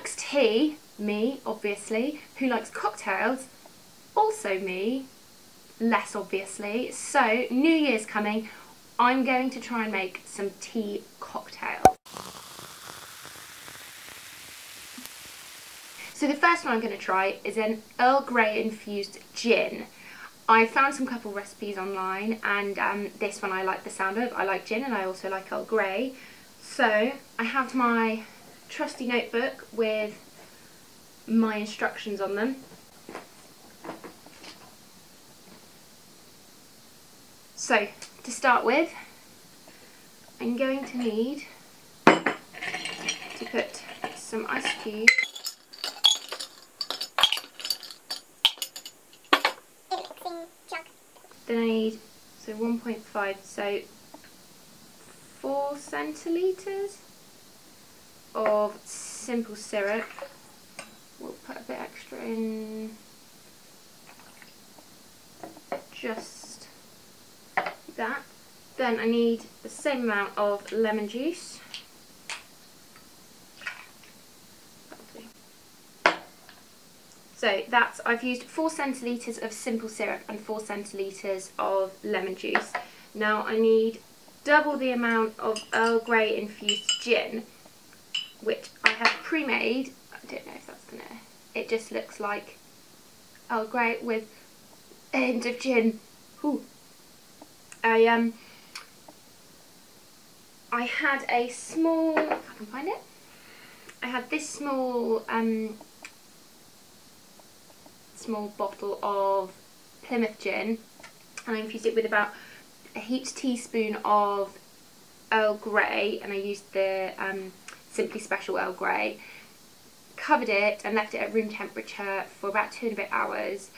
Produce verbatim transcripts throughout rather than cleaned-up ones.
likes tea, me, obviously. Who likes cocktails, also me, less obviously. So, New Year's coming, I'm going to try and make some tea cocktails. So the first one I'm going to try is an Earl Grey infused gin. I found some couple recipes online, and um, this one I like the sound of. I like gin and I also like Earl Grey. So I have my trusty notebook with my instructions on them. So to start with, I'm going to need to put some ice cubes. Then I need, so one point five, so four centilitres of simple syrup. We'll put a bit extra in just that. Then I need the same amount of lemon juice. So that's, I've used four centilitres of simple syrup and four centilitres of lemon juice. Now I need double the amount of Earl Grey infused gin, which I have pre-made. I don't know if that's gonna, it just looks like Earl Grey with a hint of gin. Ooh. I, um, I had a small, if I can find it, I had this small, um, small bottle of Plymouth gin, and I infused it with about a heaped teaspoon of Earl Grey, and I used the um, Simply Special Earl Grey, covered it and left it at room temperature for about two and a bit hours.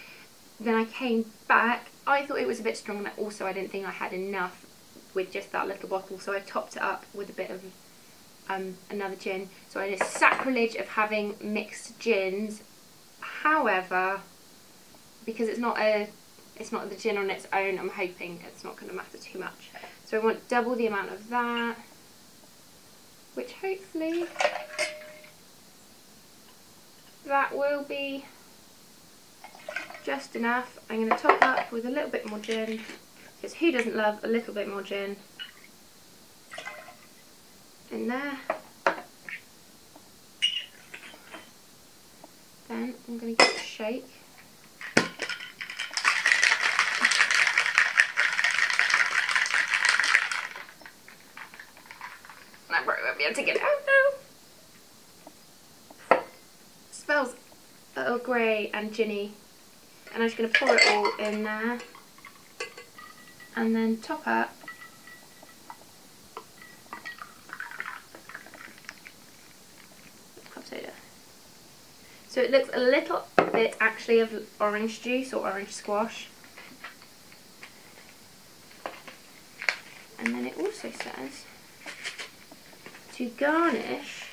Then I came back, I thought it was a bit strong, and also I didn't think I had enough with just that little bottle, so I topped it up with a bit of um, another gin. So I had a sacrilege of having mixed gins. However, because it's not a, it's not the gin on its own, I'm hoping it's not going to matter too much. So I want double the amount of that, which hopefully that will be just enough. I'm going to top up with a little bit more gin, because who doesn't love a little bit more gin in there? Then I'm going to give it a shake. And I probably won't be able to get it out now. Smells Earl Grey and ginny. And I'm just going to pour it all in there. And then top up. Club soda. So it looks a little bit actually of orange juice or orange squash. And then it also says to garnish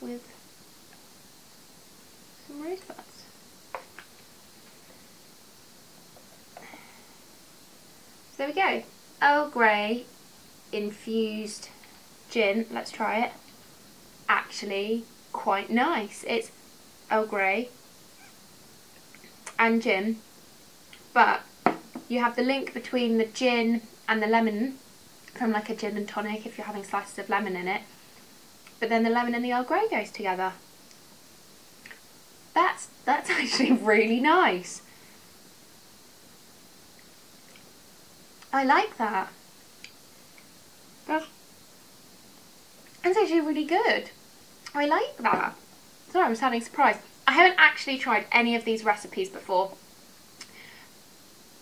with some rose buds. So there we go, Earl Grey infused gin, let's try it. Actually quite nice. It's Earl Grey and gin, but you have the link between the gin and the lemon from like a gin and tonic if you're having slices of lemon in it, but then the lemon and the Earl Grey goes together. That's, that's actually really nice. I like that. That's That's actually really good. I like that. Sorry, I'm sounding surprised. I haven't actually tried any of these recipes before.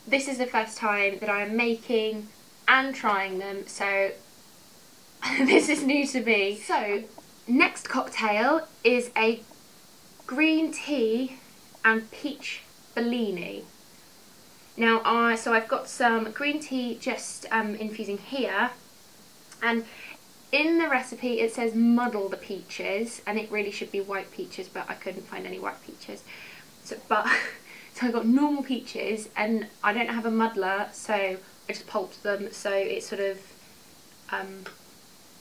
This is the first time that I am making and trying them, so this is new to me. So, next cocktail is a green tea and peach bellini. Now, I, so I've got some green tea just um, infusing here, and in the recipe it says muddle the peaches, and it really should be white peaches, but I couldn't find any white peaches. So, but, so I got normal peaches, and I don't have a muddler, so I just pulped them, so it's sort of um,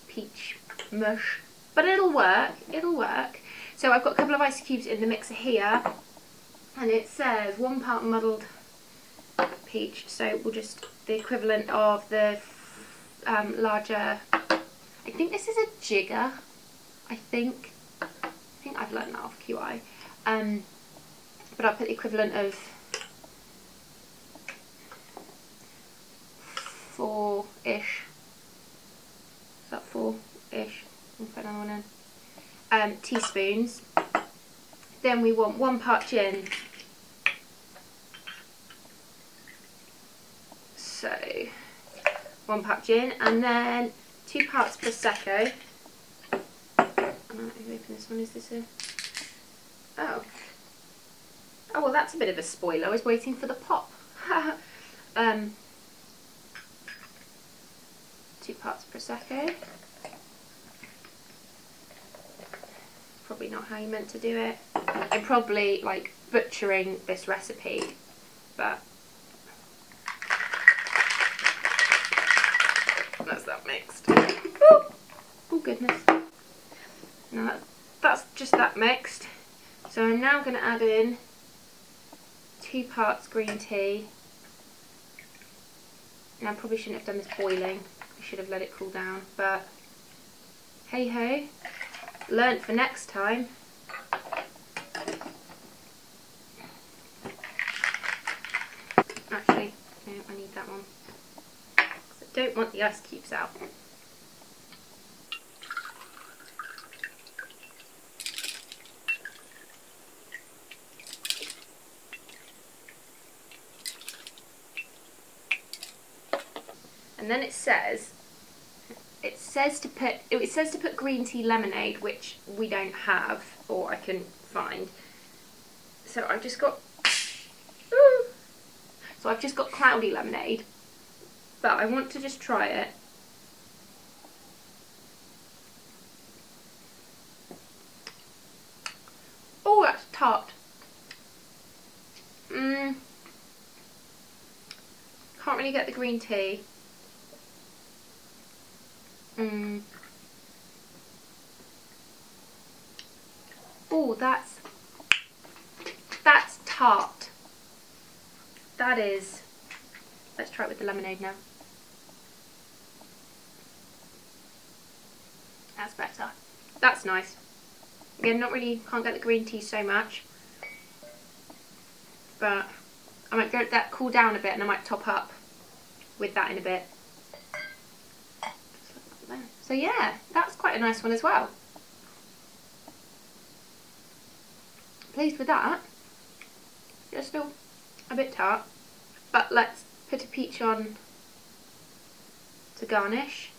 peach mush, but it'll work, it'll work. So I've got a couple of ice cubes in the mixer here, and it says one part muddled peach, so we'll just the equivalent of the um, larger, I think this is a jigger, I think, I think I've learned that off Q I, um, but I'll put the equivalent of four-ish, is that four-ish, I'll put another one in, um, teaspoons. Then we want one part gin, so one part gin, and then two parts prosecco. I've opened this one, is this a, oh, oh well that's a bit of a spoiler, I was waiting for the pop. um, two parts prosecco, probably not how you meant to do it. I'm probably like butchering this recipe, but that's that mixed. Oh, oh goodness. Now that's, that's just that mixed. So I'm now going to add in two parts green tea. And I probably shouldn't have done this boiling. I should have let it cool down, but hey ho, learnt for next time. Actually, no, I need that one. I don't want the ice cubes out. And then it says, it says to put, it says to put green tea lemonade, which we don't have, or I couldn't find. So I've just got, ooh, so I've just got cloudy lemonade, but I want to just try it. Oh, that's tart. Mmm. Can't really get the green tea. Mm. Oh, that's that's tart. That is. Let's try it with the lemonade now. That's better. That's nice. Again, not really. Can't get the green tea so much, but I might let that cool down a bit, and I might top up with that in a bit. So yeah, that's quite a nice one as well. Pleased with that. Just still a bit tart, but let's put a peach on to garnish.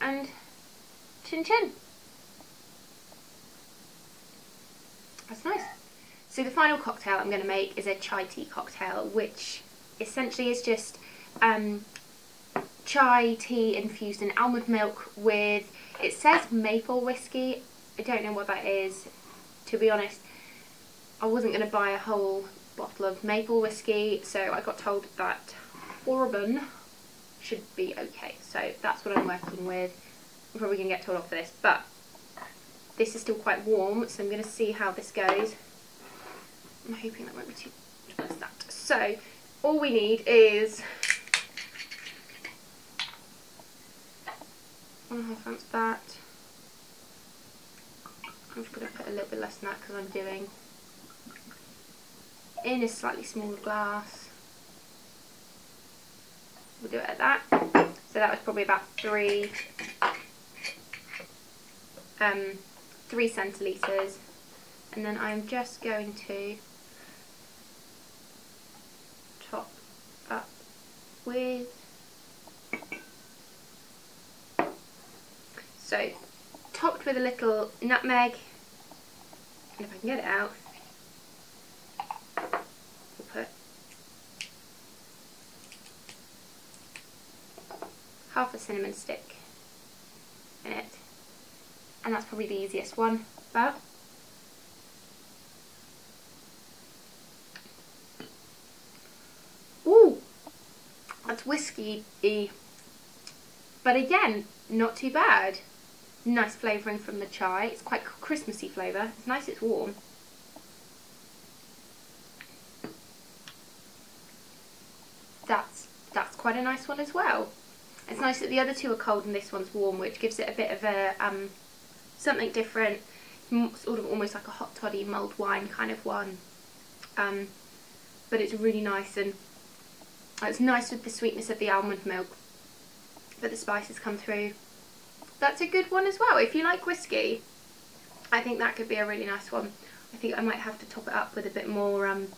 And chin chin. That's nice. So the final cocktail I'm going to make is a chai tea cocktail, which essentially is just um, chai tea infused in almond milk with, it says maple whiskey, I don't know what that is, to be honest. I wasn't going to buy a whole bottle of maple whiskey, so I got told that bourbon should be okay, so that's what I'm working with. I'm probably going to get told off for this, but this is still quite warm, so I'm going to see how this goes. I'm hoping that won't be too much as that. So all we need is one and a half ounce of that. I'm just going to put a little bit less than that because I'm doing in a slightly smaller glass. We'll do it at that. So that was probably about three, um, three centilitres. And then I'm just going to top up with. So, topped with a little nutmeg, and if I can get it out, we'll put half a cinnamon stick in it, and that's probably the easiest one, but ooh, that's whiskey-y. But again, not too bad. Nice flavouring from the chai. It's quite Christmassy flavour. It's nice, it's warm. That's, that's quite a nice one as well. It's nice that the other two are cold and this one's warm, which gives it a bit of a um, something different, sort of almost like a hot toddy, mulled wine kind of one. Um, but it's really nice, and it's nice with the sweetness of the almond milk, but the spices come through. That's a good one as well. If you like whiskey, I think that could be a really nice one. I think I might have to top it up with a bit more um,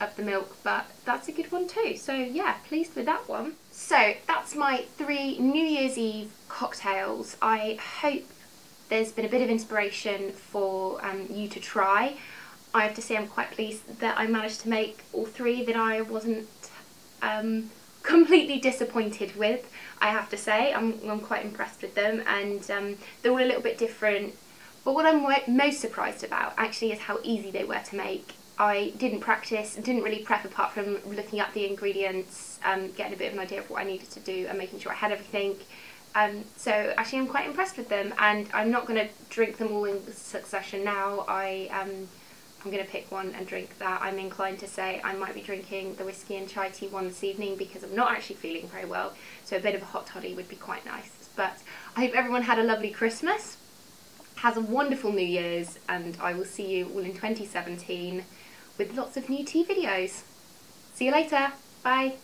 of the milk, but that's a good one too. So yeah, pleased with that one. So that's my three New Year's Eve cocktails. I hope there's been a bit of inspiration for um, you to try. I have to say I'm quite pleased that I managed to make all three, that I wasn't um, completely disappointed with, I have to say. I'm, I'm quite impressed with them, and um, they're all a little bit different. But what I'm most surprised about actually is how easy they were to make. I didn't practice, didn't really prep apart from looking up the ingredients, um, getting a bit of an idea of what I needed to do and making sure I had everything. Um, so actually I'm quite impressed with them, and I'm not going to drink them all in succession now. I, um, I'm going to pick one and drink that. I'm inclined to say I might be drinking the whiskey and chai tea one this evening because I'm not actually feeling very well, so a bit of a hot toddy would be quite nice. But I hope everyone had a lovely Christmas, has a wonderful New Year's, and I will see you all in twenty seventeen with lots of new tea videos. See you later, bye!